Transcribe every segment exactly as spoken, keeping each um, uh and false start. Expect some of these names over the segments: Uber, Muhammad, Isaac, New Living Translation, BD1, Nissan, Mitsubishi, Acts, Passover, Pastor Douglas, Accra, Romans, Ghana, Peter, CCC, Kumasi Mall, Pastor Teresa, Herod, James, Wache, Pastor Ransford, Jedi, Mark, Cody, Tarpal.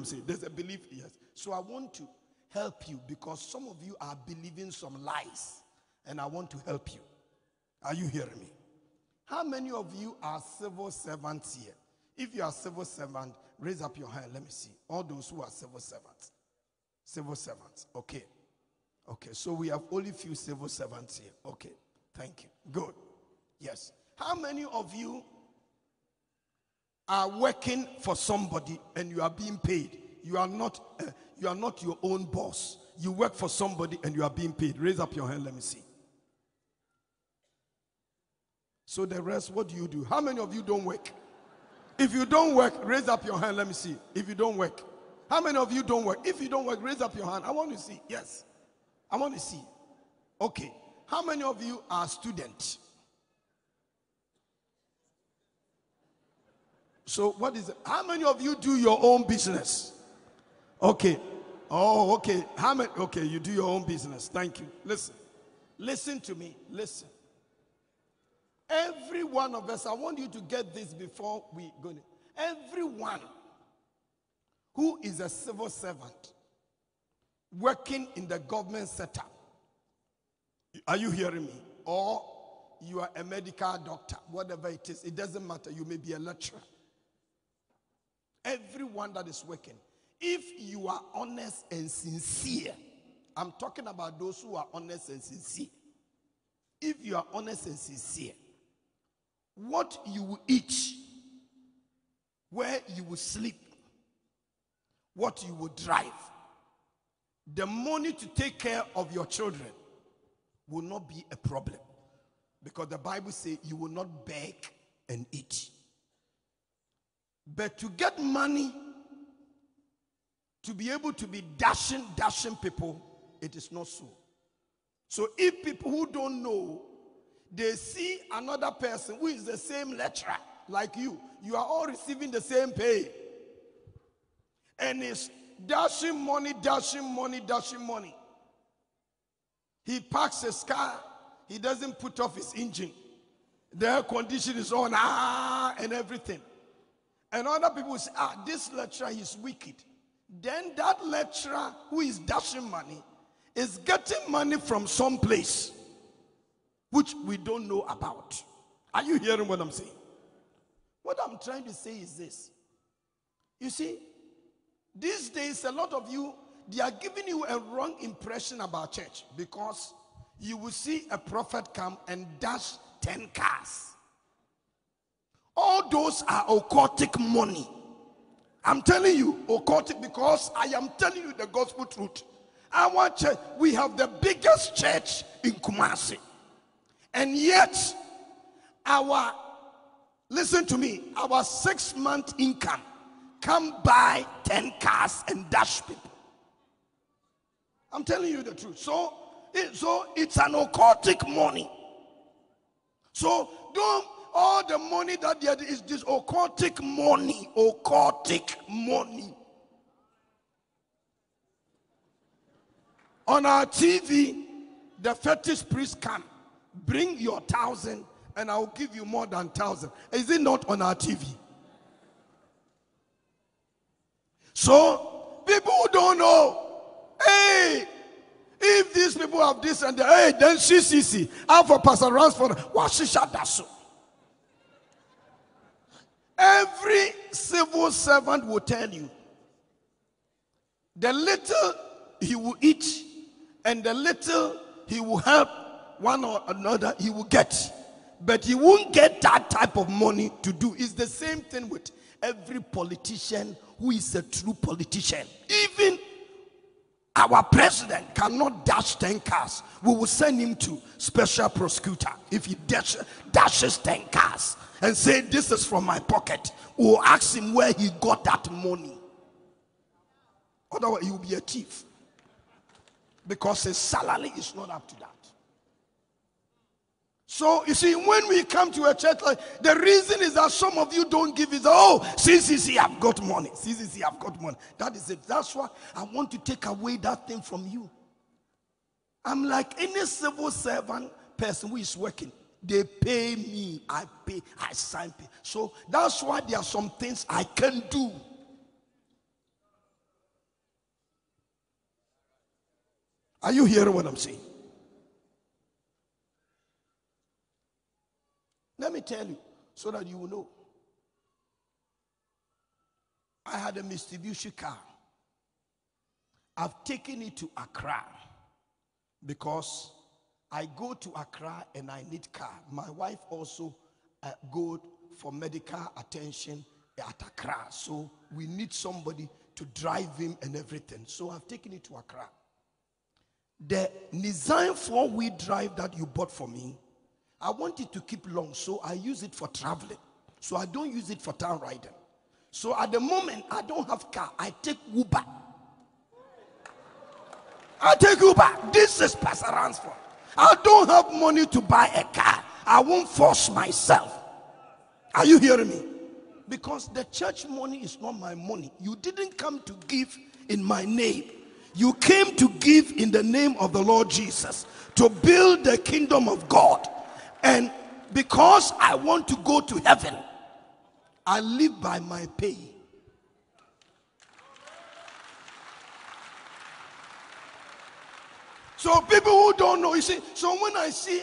I'm saying? There's a belief, yes. So I want to help you because some of you are believing some lies, and I want to help you. Are you hearing me? How many of you are civil servants here? If you are civil servant, raise up your hand. Let me see. All those who are civil servants. Civil servants. Okay. Okay. So we have only few civil servants here. Okay. Thank you. Good. Yes. How many of you are working for somebody and you are being paid? You are not, uh, you are not your own boss. You work for somebody and you are being paid. Raise up your hand. Let me see. So the rest, what do you do? How many of you don't work? If you don't work, raise up your hand. Let me see. If you don't work. How many of you don't work? If you don't work, raise up your hand. I want to see. Yes. I want to see. Okay. How many of you are students? So what is it? How many of you do your own business? Okay. Oh, okay. How many? Okay, you do your own business. Thank you. Listen. Listen to me. Listen. Every one of us, I want you to get this before we go. Everyone who is a civil servant working in the government sector, are you hearing me? Or you are a medical doctor, whatever it is, it doesn't matter. You may be a lecturer. Everyone that is working, if you are honest and sincere, I'm talking about those who are honest and sincere. If you are honest and sincere, what you will eat, where you will sleep, what you will drive, the money to take care of your children will not be a problem. Because the Bible says you will not beg and eat. But to get money, to be able to be dashing, dashing people, it is not so. So if people who don't know, they see another person who is the same lecturer like you, you are all receiving the same pay. And he's dashing money, dashing money, dashing money. He parks his car. He doesn't put off his engine. The air condition is on, ah, and everything. And other people say, ah, this lecturer is wicked. Then that lecturer who is dashing money is getting money from some place which we don't know about. Are you hearing what I'm saying? What I'm trying to say is this. You see, these days a lot of you, they are giving you a wrong impression about church because you will see a prophet come and dash ten cars. All those are occultic money. I'm telling you, occultic, because I am telling you the gospel truth. Our church, we have the biggest church in Kumasi. And yet, our, listen to me, our six-month income come buy ten cars and dash people. I'm telling you the truth. So, It, so it's an occultic money. So don't, all the money that there is this occultic money, occultic money. On our T V, the fetish priest come, bring your thousand and I'll give you more than thousand. Is it not on our T V? So people who don't know, hey, if these people have this and that, hey, then C C C, and for Pastor Ransford, what she shall do so. Every civil servant will tell you the little he will eat and the little he will help one or another, he will get. But he won't get that type of money to do. It's the same thing with every politician who is a true politician. Even our president cannot dash ten cars. We will send him to special prosecutor. If he dash, dashes ten cars and say, this is from my pocket, we'll ask him where he got that money. Otherwise, he will be a thief. Because his salary is not up to that. So, you see, when we come to a church, like, the reason is that some of you don't give is, oh, C C C, I've got money. C C C, I've got money. That is it. That's why I want to take away that thing from you. I'm like any civil servant person who is working. They pay me. I pay. I sign pay. So, that's why there are some things I can do. Are you hearing what I'm saying? Let me tell you so that you will know. I had a Mitsubishi car. I've taken it to Accra because I go to Accra and I need car. My wife also uh, go for medical attention at Accra. So we need somebody to drive him and everything. So I've taken it to Accra. The Nissan four-wheel drive that you bought for me, I want it to keep long, so I use it for traveling. So I don't use it for town riding. So at the moment, I don't have car. I take Uber. I take Uber. This is Pastor Ransford. I don't have money to buy a car. I won't force myself. Are you hearing me? Because the church money is not my money. You didn't come to give in my name. You came to give in the name of the Lord Jesus to build the kingdom of God. And because I want to go to heaven, I live by my pay. So people who don't know, you see, so when I see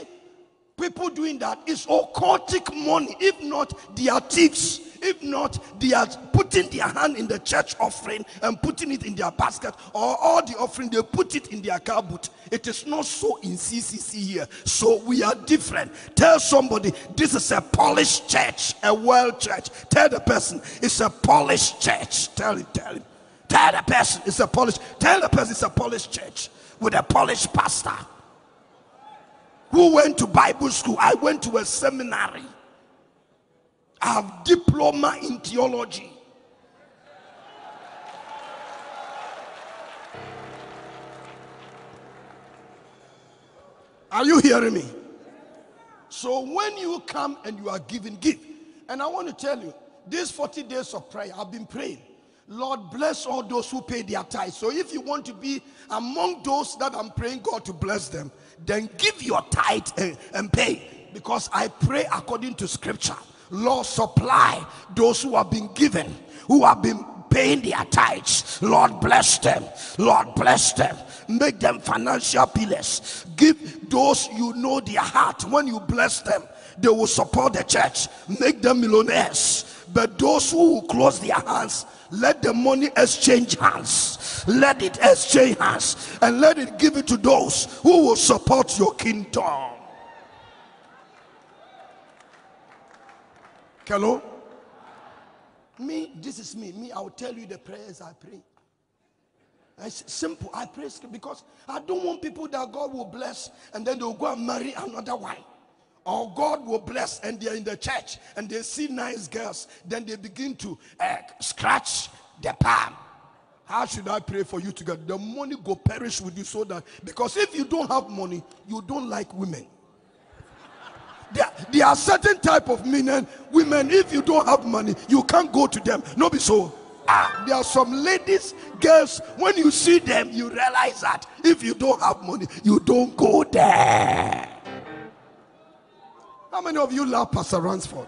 people doing that, it's occultic money. If not, they are thieves. If not, they are putting their hand in the church offering and putting it in their basket, or all the offering, they put it in their car boot. It is not so in C C C here. So we are different. Tell somebody, this is a polished church, a world church. Tell the person, it's a polished church. Tell him, tell him. Tell the person, it's a polished, tell the person it's a polished church with a polished pastor. Who went to Bible school? I went to a seminary. I have diploma in theology. Are you hearing me? So when you come and you are giving, give. And I want to tell you, these forty days of prayer, I've been praying. Lord, bless all those who pay their tithes. So if you want to be among those that I'm praying God to bless them, then give your tithe and, and pay. Because I pray according to scripture. Lord, supply those who have been given, who have been paying their tithes. Lord, bless them. Lord, bless them. Make them financial pillars. Give those you know their heart. When you bless them, they will support the church. Make them millionaires. But those who will close their hands, let the money exchange hands. Let it exchange hands. And let it give it to those who will support your kingdom. Hello? Me, this is me. Me, I will tell you the prayers I pray. It's simple. I pray because I don't want people that God will bless and then they'll go and marry another one. Or God will bless and they're in the church and they see nice girls. Then they begin to uh, scratch the palm. How should I pray for you to get the money go perish with you so that, because if you don't have money, you don't like women. There, there are certain type of men, women, if you don't have money, you can't go to them. No, be so. Ah, there are some ladies, girls, when you see them, you realize that if you don't have money, you don't go there. How many of you love Pastor Ransford?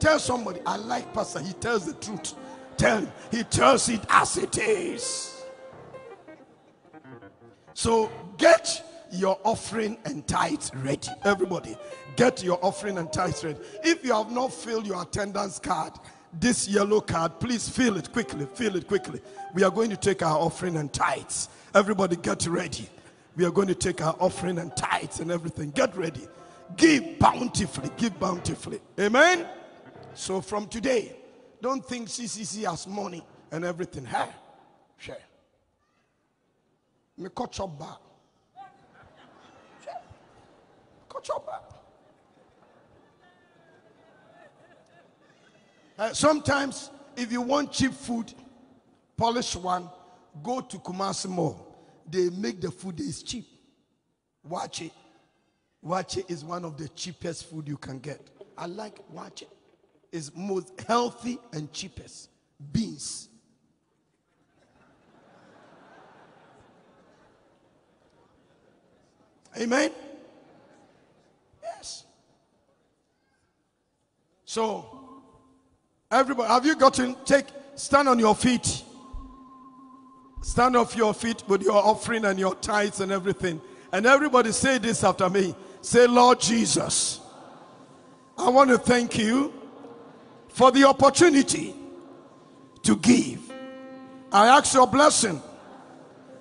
Tell somebody, I like Pastor, he tells the truth. Tell him, he tells it as it is. So, get your offering and tithe ready. Everybody, get your offering and tithe ready. If you have not filled your attendance card, this yellow card, please fill it quickly. Fill it quickly. We are going to take our offering and tithes. Everybody, get ready. We are going to take our offering and tithes and everything. Get ready. Give bountifully. Give bountifully. Amen? So from today, don't think C C C has money and everything. Hey, share. Me cut your back. Uh, sometimes, if you want cheap food, polish one, go to Kumasi Mall. They make the food that is cheap. Wache. Wache is one of the cheapest food you can get. I like wache. It's most healthy and cheapest. Beans. Amen? So, everybody, have you gotten, take, stand on your feet. Stand off your feet with your offering and your tithes and everything. And everybody say this after me. Say, Lord Jesus, I want to thank you for the opportunity to give. I ask your blessing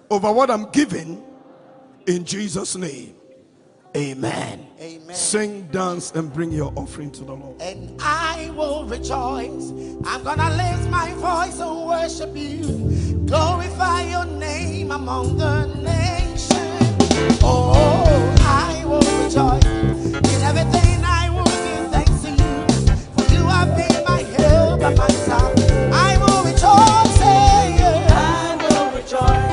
over what I'm giving in Jesus' name. Amen. Amen. Sing, dance, and bring your offering to the Lord. And I will rejoice. I'm going to lift my voice and worship you. Glorify your name among the nations. Oh, I will rejoice. In everything I will give thanks to you. For you have been my help and my salvation. I will rejoice. I will rejoice.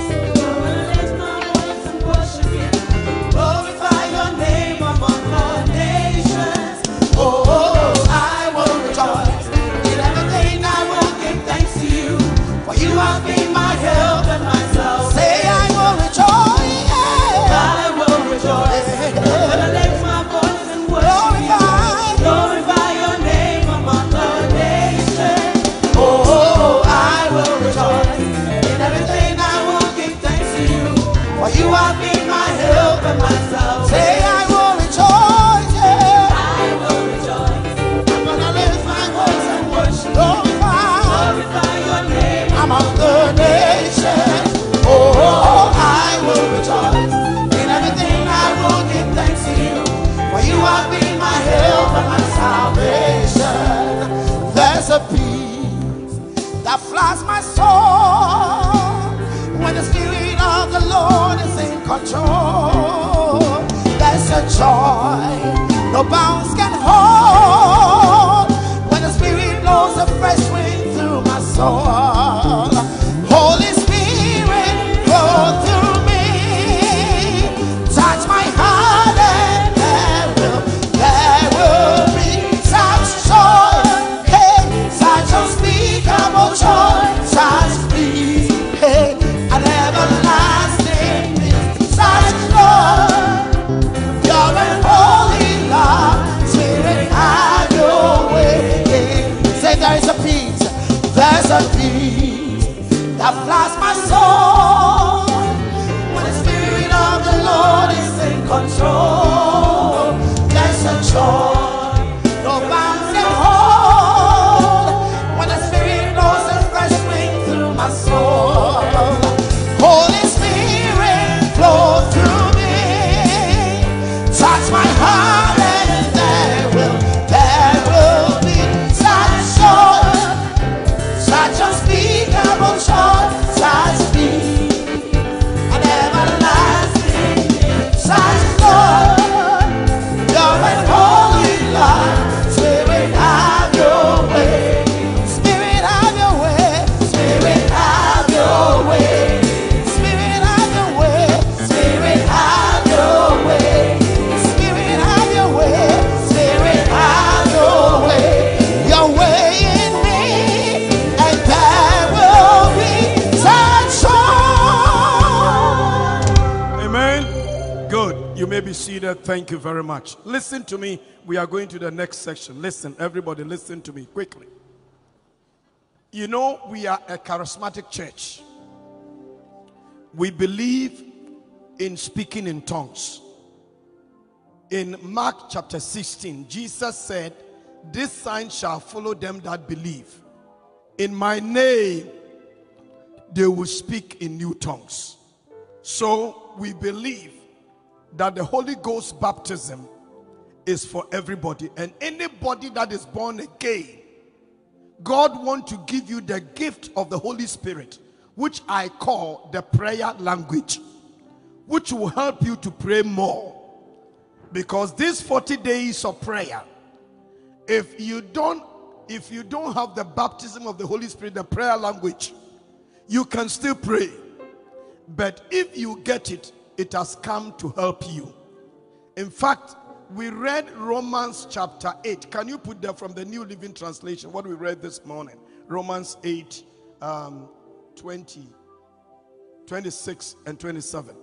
My soul, when the Spirit of the Lord is in control, there's a joy no bounds can hold. When the Spirit blows a fresh wind through my soul, Holy Spirit, flow through me, touch my heart, and there will, there will be such joy, hey, such unspeakable joy. There's a peace that floods my soul when the Spirit of the Lord is in control. There's a joy no bounds can hold when the Spirit blows a fresh wind through my soul. Holy Spirit, flow through me, touch my heart, and there will, there will be such joy. Such unspeakable joy, such peace, an everlasting peace, such love, love and holy love. Spirit, have your way. Spirit, have your way. Spirit, have your way. Spirit, have your way. Spirit, have your way. Spirit, have your way. Spirit, have your way. Your way in me. There will be such joy. Amen. Good. You may be seated. Thank you very much. Listen to me. We are going to the next section. Listen, everybody, listen to me quickly. You know, we are a charismatic church. We believe in speaking in tongues. In Mark chapter sixteen, Jesus said, "This sign shall follow them that believe. In my name, they will speak in new tongues." So we believe that the Holy Ghost baptism is for everybody. And anybody that is born again, God wants to give you the gift of the Holy Spirit, which I call the prayer language, which will help you to pray more. Because these forty days of prayer, if you don't If you don't have the baptism of the Holy Spirit, the prayer language, you can still pray. But if you get it, it has come to help you. In fact, we read Romans chapter eight. Can you put that from the New Living Translation, what we read this morning? Romans eight, um, twenty, twenty-six and twenty-seven.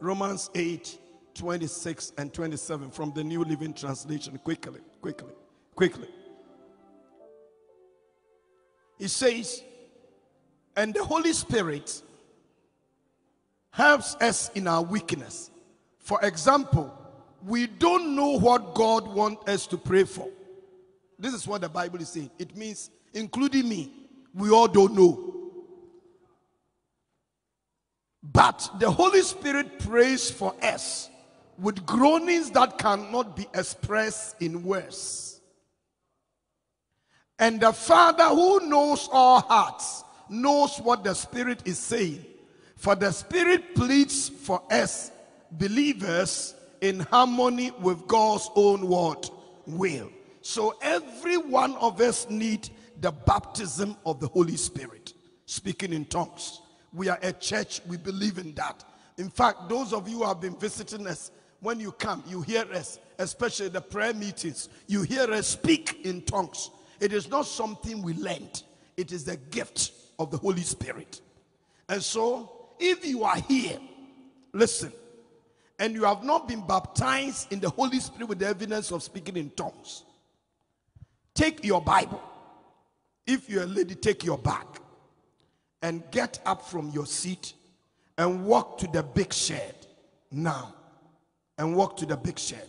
Romans eight, twenty-six and twenty-seven from the New Living Translation. Quickly, quickly, quickly. It says, and the Holy Spirit helps us in our weakness. For example, we don't know what God wants us to pray for. This is what the Bible is saying. It means, including me, we all don't know. But the Holy Spirit prays for us with groanings that cannot be expressed in words. And the Father who knows all hearts knows what the Spirit is saying. For the Spirit pleads for us, believers, in harmony with God's own word, will. So every one of us needs the baptism of the Holy Spirit, speaking in tongues. We are a church, we believe in that. In fact, those of you who have been visiting us, when you come, you hear us, especially the prayer meetings, you hear us speak in tongues. It is not something we learned. It is the gift of the Holy Spirit. And so, if you are here, listen, and you have not been baptized in the Holy Spirit with the evidence of speaking in tongues, take your Bible. If you're a lady, take your bag and get up from your seat and walk to the big shed now. And walk to the big shed.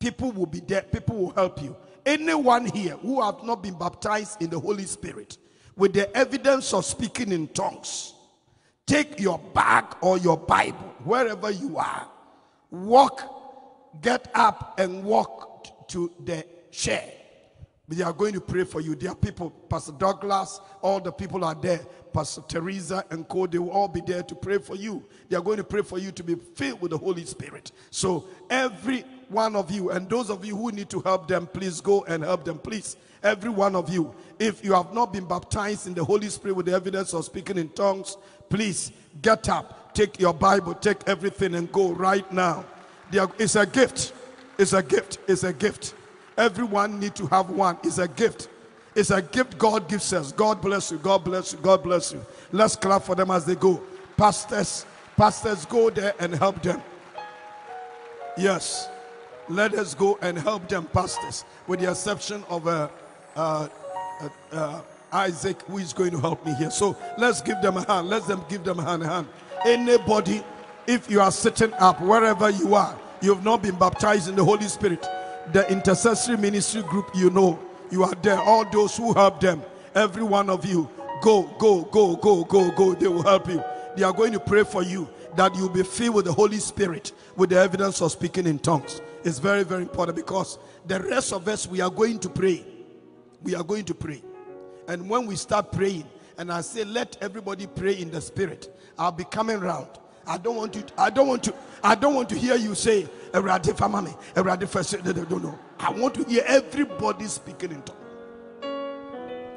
People will be there. People will help you. Anyone here who have not been baptized in the Holy Spirit with the evidence of speaking in tongues, take your bag or your Bible, wherever you are, walk, get up and walk to the shed. They are going to pray for you. There are people, Pastor Douglas, all the people are there. Pastor Teresa and Cody will all be there to pray for you. They are going to pray for you to be filled with the Holy Spirit. So every one of you, and those of you who need to help them, please go and help them, please. Every one of you, if you have not been baptized in the Holy Spirit with the evidence of speaking in tongues, please get up, take your Bible, take everything and go right now. They are, it's a gift. It's a gift. It's a gift. Everyone needs to have one. It's a gift. It's a gift God gives us. God bless you. God bless you. God bless you. Let's clap for them as they go. Pastors, pastors, go there and help them. Yes. Let us go and help them, pastors, with the exception of uh, uh, uh, uh, Isaac, who is going to help me here. So let's give them a hand. Let them give them a hand. A hand. Anybody, if you are sitting up, wherever you are, you have not been baptized in the Holy Spirit, the intercessory ministry group, you know, you are there. All those who help them, every one of you, go, go, go, go, go, go. They will help you. They are going to pray for you that you'll be filled with the Holy Spirit with the evidence of speaking in tongues. It's very, very important because the rest of us, we are going to pray. We are going to pray. And when we start praying, and I say, let everybody pray in the Spirit, I'll be coming round. I don't want to, I don't want to, I don't want to hear you say, Eradifamami, Eradifas, they don't know. I want to hear everybody speaking in tongues.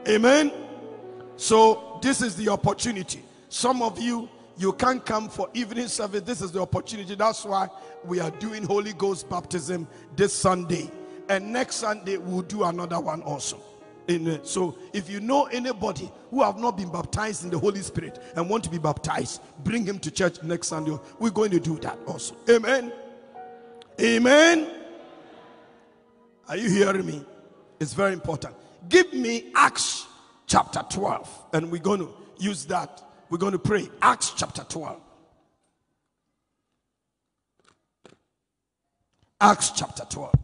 Amen. So this is the opportunity. Some of you, you can't come for evening service. This is the opportunity. That's why we are doing Holy Ghost baptism this Sunday. And next Sunday, we'll do another one also. In, so if you know anybody who have not been baptized in the Holy Spirit and want to be baptized, bring him to church next Sunday. We're going to do that also. Amen. Amen. Are you hearing me? It's very important. Give me Acts chapter twelve. And we're going to use that. We're going to pray. Acts chapter twelve. Acts chapter twelve.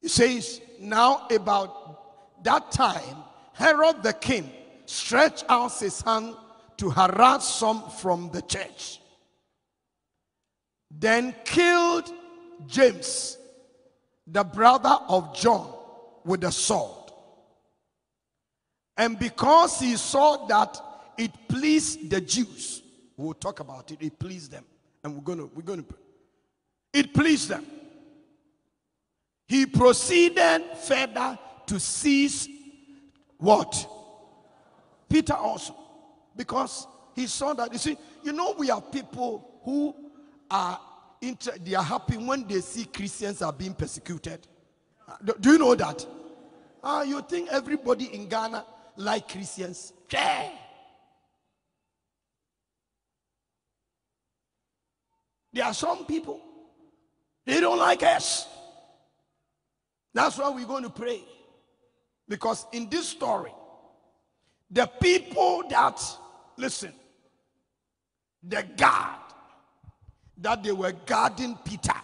It says, now about that time, Herod the king stretched out his hand to harass some from the church. Then killed James, the brother of John, with a sword. And because he saw that it pleased the Jews, we'll talk about it, it pleased them. And we're going to, we're going to, it pleased them. He proceeded further to seize what? Peter also. Because he saw that, you see, you know we are people who are, inter they are happy when they see Christians are being persecuted. Do, do you know that? Uh, you think everybody in Ghana like Christians? Yeah. There are some people, they don't like us. That's why we're going to pray. Because in this story, The people that, listen, the guard that they were guarding Peter.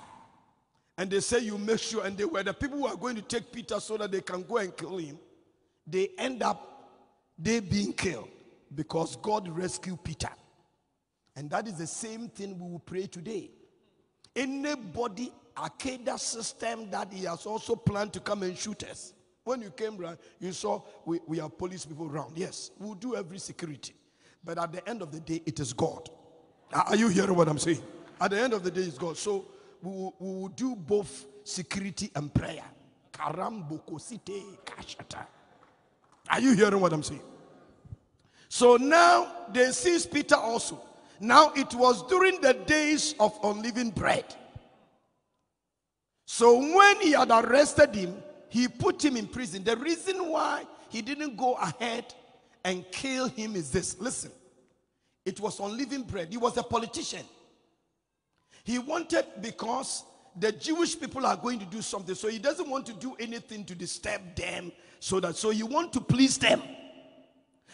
And they say, you make sure, and they were the people who are going to take Peter so that they can go and kill him. They end up, they being killed because God rescued Peter. And that is the same thing we will pray today. Anybody, Arcada system that he has also planned to come and shoot us. When you came round, you saw we, we have police people around. Yes, we'll do every security. But at the end of the day, it is God. Are you hearing what I'm saying? At the end of the day, it's God. So we will, we will do both security and prayer. Are you hearing what I'm saying? So now they seized Peter also. Now it was during the days of unleavened bread. So when he had arrested him, he put him in prison. The reason why he didn't go ahead and kill him is this. Listen, it was unleavened bread. He was a politician. He wanted, because the Jewish people are going to do something, so he doesn't want to do anything to disturb them, so that so you want to please them.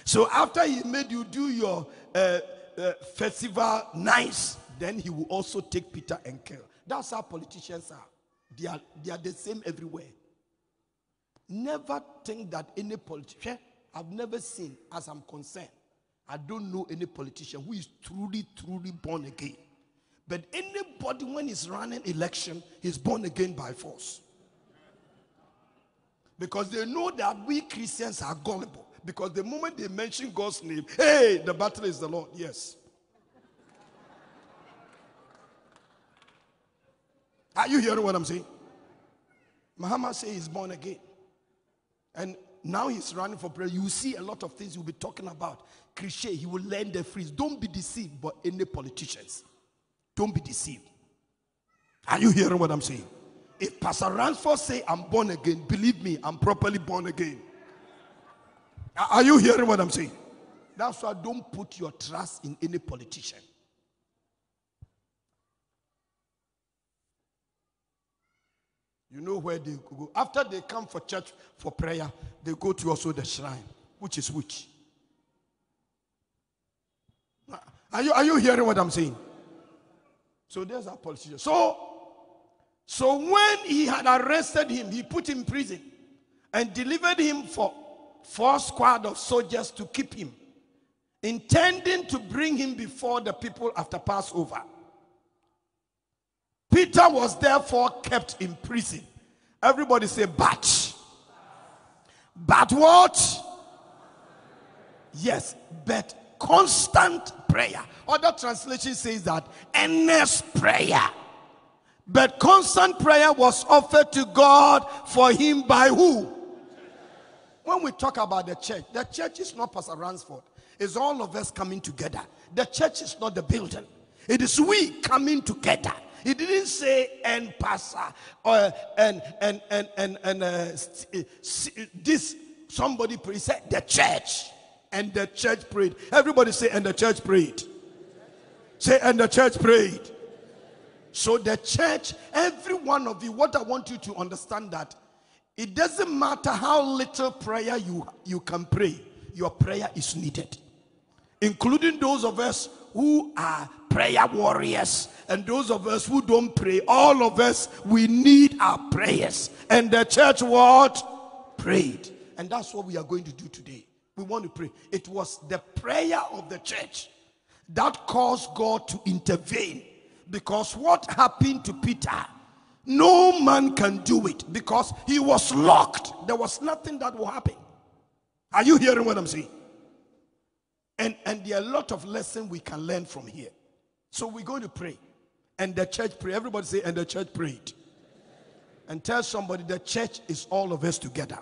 So after he made you do your uh, uh, festival nice, then he will also take Peter and kill. That's how politicians are. They are, they are the same everywhere. Never think that any politician, I've never seen, as I'm concerned, I don't know any politician who is truly, truly born again. But anybody, when he's running election, he's born again by force. Because they know that we Christians are gullible. Because the moment they mention God's name, hey, the battle is the Lord. Yes. Are you hearing what I'm saying? Muhammad says he's born again. And now he's running for prayer. You see a lot of things you'll be talking about. Cliche, he will learn the phrase. Don't be deceived by any politicians. Don't be deceived. Are you hearing what I'm saying? If Pastor Ransford says I'm born again, believe me, I'm properly born again. Are you hearing what I'm saying? That's why don't put your trust in any politician. You know where they go. After they come for church for prayer, they go to also the shrine, which is which. Are you, are you hearing what I'm saying? So there's our politician. So, so when he had arrested him, he put him in prison and delivered him for four squad of soldiers to keep him, intending to bring him before the people after Passover. Peter was therefore kept in prison. Everybody say, but. But what? Yes, but constant prayer. Other translation says that, earnest prayer. But constant prayer was offered to God for him by who? When we talk about the church, the church is not Pastor Ransford. It's all of us coming together. The church is not the building. It is we coming together. He didn't say and pastor or and and and and and uh, this somebody prayed. He said the church, and the church prayed. Everybody say, and the church prayed. Say, and the church prayed. So the church, every one of you, what I want you to understand, that it doesn't matter how little prayer you you can pray, your prayer is needed, including those of us who are prayer warriors and those of us who don't pray. All of us, we need our prayers. And the church what? Prayed. And that's what we are going to do today. We want to pray. It was the prayer of the church that caused God to intervene, because what happened to Peter, no man can do it, because he was locked. There was nothing that will happen. Are you hearing what I'm saying? And, and there are a lot of lessons we can learn from here. So we're going to pray. And the church prayed. Everybody say, and the church prayed. And tell somebody, the church is all of us together.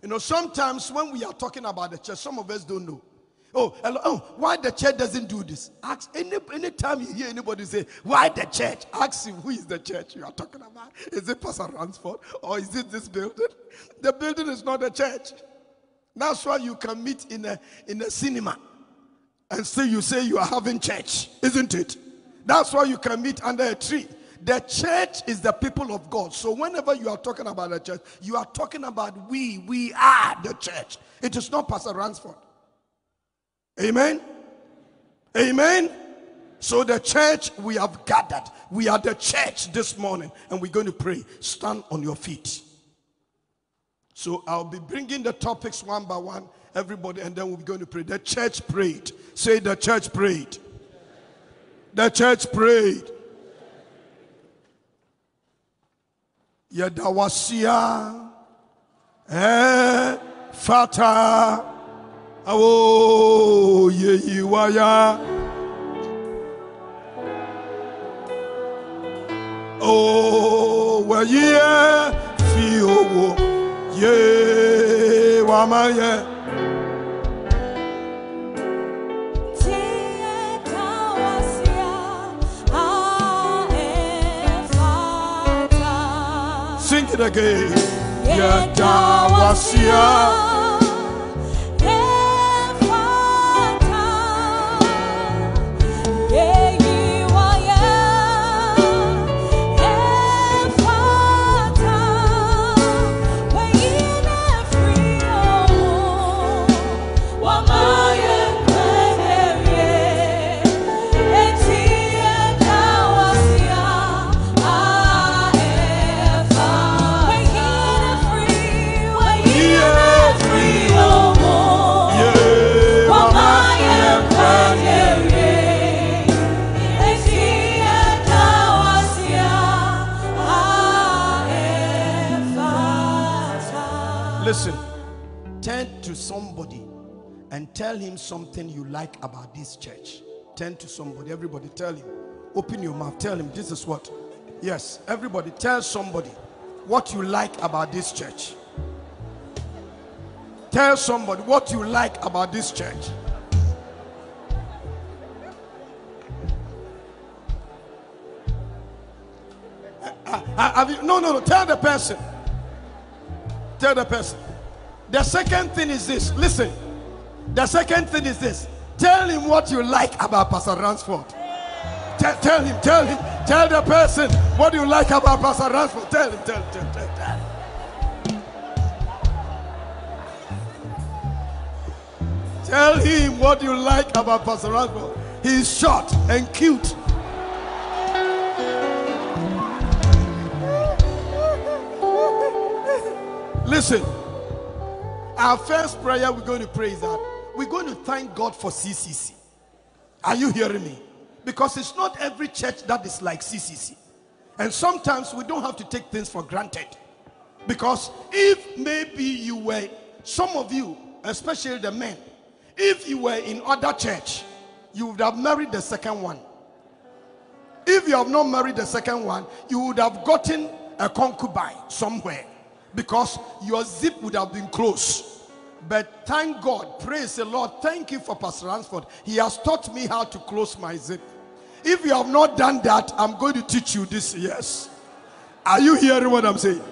You know, sometimes when we are talking about the church, some of us don't know. Oh, oh why the church doesn't do this? Ask any anytime you hear anybody say, why the church? Ask him, who is the church you are talking about? Is it Pastor Ransford? Or is it this building? The building is not the church. That's why you can meet in a, in a cinema and still you say you are having church, isn't it? That's why you can meet under a tree The church is the people of God. So whenever you are talking about the church, you are talking about we. We are the church. It is not Pastor Ransford. Amen? Amen? So the church, we have gathered. We are the church this morning, and we're going to pray. Stand on your feet. So I'll be bringing the topics one by one, everybody, and then we're going to pray. The church prayed. Say, the church prayed. The church prayed. Yadawasia, eh, fata, awo, yeyiwaya. Oh, well, yeah, feel, yeah, why am I, yeah. Sing it again. Yeah, da was ya. Somebody and tell him something you like about this church. Turn to somebody. Everybody tell him. Open your mouth. Tell him this is what. Yes. Everybody tell somebody what you like about this church. Tell somebody what you like about this church. I, I, have you, no, no, no. Tell the person. Tell the person. The second thing is this. Listen. The second thing is this. Tell him what you like about Pastor Ransford. Tell, tell him, tell him, tell the person what you like about Pastor Ransford. Tell him, tell him, tell him, tell him. Tell him. Tell him what you like about Pastor Ransford. He's short and cute. Listen. Our first prayer we're going to pray is that we're going to thank God for C C C. Are you hearing me? Because it's not every church that is like C C C. And sometimes we don't have to take things for granted. Because if maybe you were, some of you, especially the men, if you were in other church, you would have married the second one. If you have not married the second one, you would have gotten a concubine somewhere. Because your zip would have been closed. But thank God, praise the Lord, thank you for Pastor Ransford. He has taught me how to close my zip. If you have not done that, I'm going to teach you this. Yes. Are you hearing what I'm saying?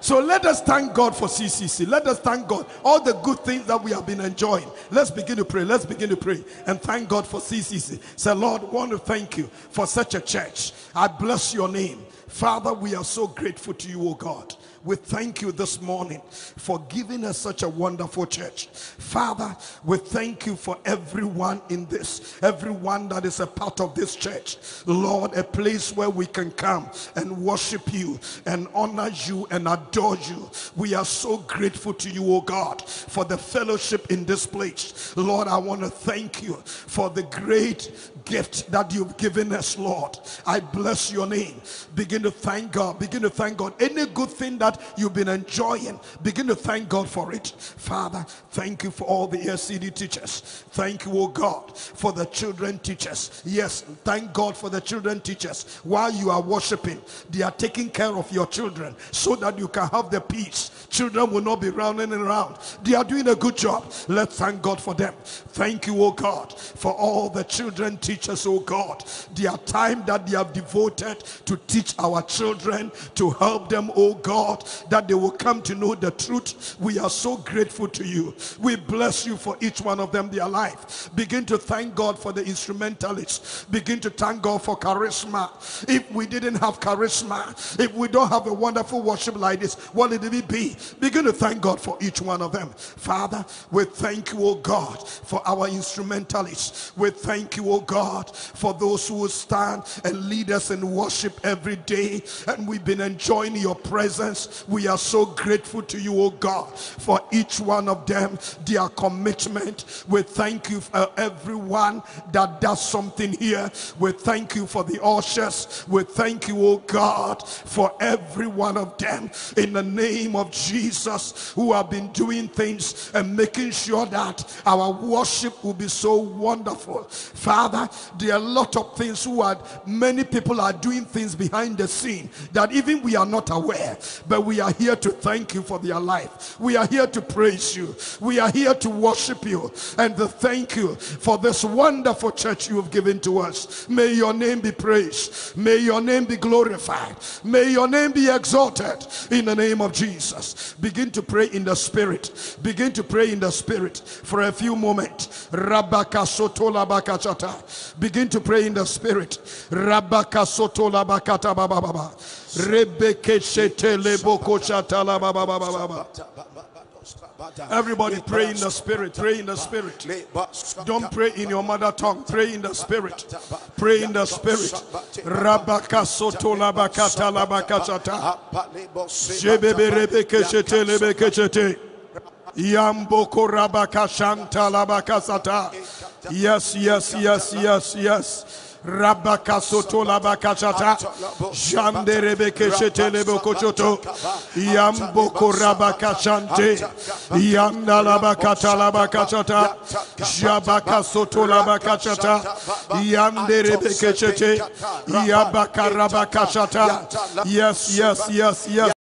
So let us thank God for C C C. Let us thank God. All the good things that we have been enjoying. Let's begin to pray. Let's begin to pray and thank God for C C C. Say, Lord, I want to thank you for such a church. I bless your name. Father, we are so grateful to you, oh God. We thank you this morning for giving us such a wonderful church. Father, we thank you for everyone in this, everyone that is a part of this church. Lord, a place where we can come and worship you and honor you and adore you. We are so grateful to you, oh God, for the fellowship in this place. Lord, I want to thank you for the great gift that you've given us, Lord. I bless your name. Begin to thank God. Begin to thank God. Any good thing that you've been enjoying, begin to thank God for it. Father, thank you for all the S C D teachers. Thank you, oh God, for the children teachers. Yes, thank God for the children teachers. While you are worshiping, they are taking care of your children so that you can have the peace. Children will not be rounding and round. They are doing a good job. Let's thank God for them. Thank you, oh God, for all the children teachers. teachers, oh God, their time that they have devoted to teach our children, to help them, oh God, that they will come to know the truth. We are so grateful to you. We bless you for each one of them, their life. Begin to thank God for the instrumentalists. Begin to thank God for charisma. If we didn't have charisma, if we don't have a wonderful worship like this, what did it be? Begin to thank God for each one of them. Father, we thank you, oh God, for our instrumentalists. We thank you, oh God, for those who will stand and lead us in worship every day. And we've been enjoying your presence. We are so grateful to you, oh God, for each one of them, their commitment. We thank you for everyone that does something here. We thank you for the ushers. We thank you, oh God, for every one of them, in the name of Jesus, who have been doing things and making sure that our worship will be so wonderful. Father, there are a lot of things who are, many people are doing things behind the scene that even we are not aware, but we are here to thank you for their life. We are here to praise you. We are here to worship you and to thank you for this wonderful church you have given to us. May your name be praised. May your name be glorified. May your name be exalted in the name of Jesus. Begin to pray in the spirit. Begin to pray in the spirit for a few moments. Rabaka soto labaka chata. Begin to pray in the spirit. Rabaka soto labaka ta baba baba. Rebeke shete leboko chata la baba baba baba. Everybody pray in the spirit. Pray in the spirit. Don't pray in your mother tongue. Pray in the spirit. Pray in the spirit. Rabaka soto labakata labakata. Jebebe rebeke chete lebeke chete. Yamboko rabaka shanta labakasata. Yes, yes, yes, yes, yes. Rabaka soto labaka chata jande rebeke chete leboko choto yamboko rabaka chante yanda labaka talabaka chata jabaka soto labaka chata yande rebeke chete yabaka rabaka chata. Yes, yes, yes, yes.